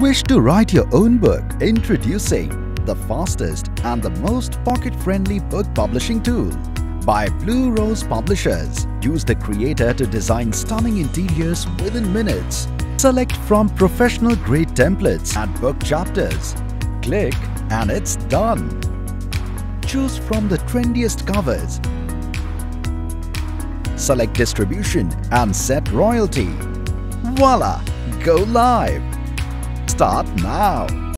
Wish to write your own book? Introducing the fastest and the most pocket-friendly book publishing tool by Blue Rose Publishers. Use the creator to design stunning interiors within minutes. Select from professional-grade templates and book chapters. Click and it's done. Choose from the trendiest covers. Select distribution and set royalty. Voila! Go live! Start now!